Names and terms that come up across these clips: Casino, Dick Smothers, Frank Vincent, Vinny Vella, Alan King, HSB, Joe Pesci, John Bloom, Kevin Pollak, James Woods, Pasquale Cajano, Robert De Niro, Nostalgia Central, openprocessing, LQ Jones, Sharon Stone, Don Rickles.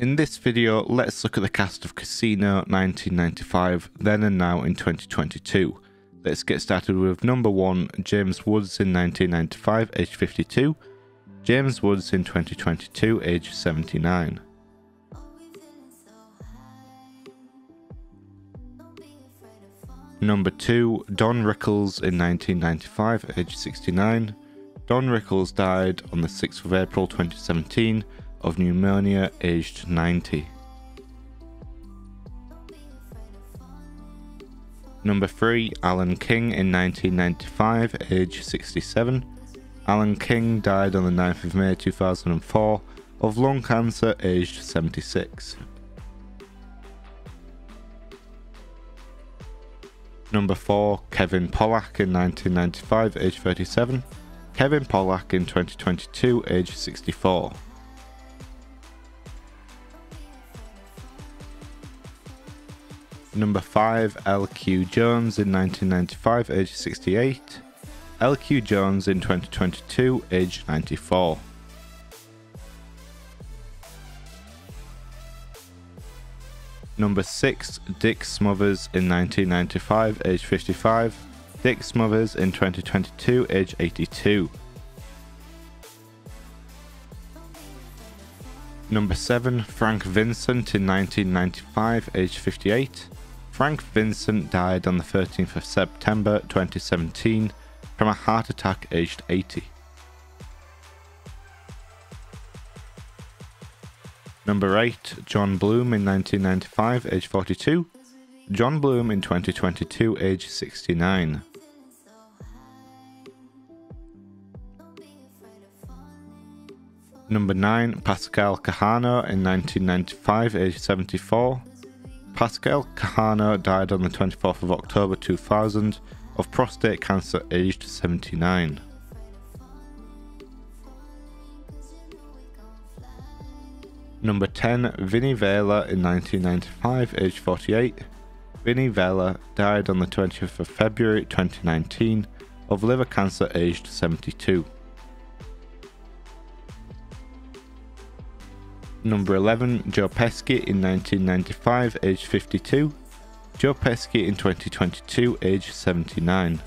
In this video, let's look at the cast of Casino 1995, then and now in 2022. Let's get started with number 1, James Woods in 1995, age 52. James Woods in 2022, age 79. Number 2, Don Rickles in 1995, age 69. Don Rickles died on the 6th of April 2017 of pneumonia, aged 90. Number 3, Alan King in 1995, age 67. Alan King died on the 9th of May 2004 of lung cancer, aged 76. Number 4, Kevin Pollak in 1995, age 37. Kevin Pollak in 2022, age 64. Number 5, LQ Jones in 1995, age 68. LQ Jones in 2022, age 94. Number 6, Dick Smothers in 1995, age 55. Dick Smothers in 2022, age 82. Number 7, Frank Vincent in 1995, age 58. Frank Vincent died on the 13th of September 2017 from a heart attack, aged 80. Number 8, John Bloom in 1995, age 42. John Bloom in 2022, age 69. Number 9, Pasquale Cajano in 1995, age 74. Pasquale Cajano died on the 24th of October 2000 of prostate cancer, aged 79. Number 10, Vinny Vella in 1995, age 48. Vinny Vella died on the 20th of February 2019 of liver cancer, aged 72. Number 11, Joe Pesci in 1995, age 52. Joe Pesci in 2022, age 79.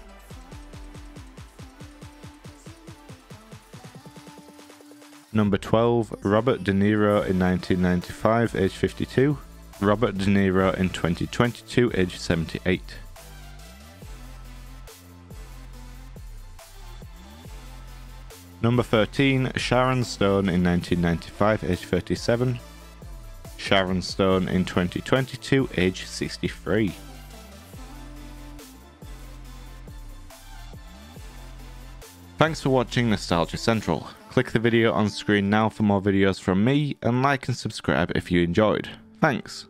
Number 12, Robert De Niro in 1995, age 52. Robert De Niro in 2022, age 78. Number 13, Sharon Stone in 1995, age 37. Sharon Stone in 2022, age 63. Thanks for watching Nostalgia Central. Click the video on screen now for more videos from me, and like and subscribe if you enjoyed. Thanks.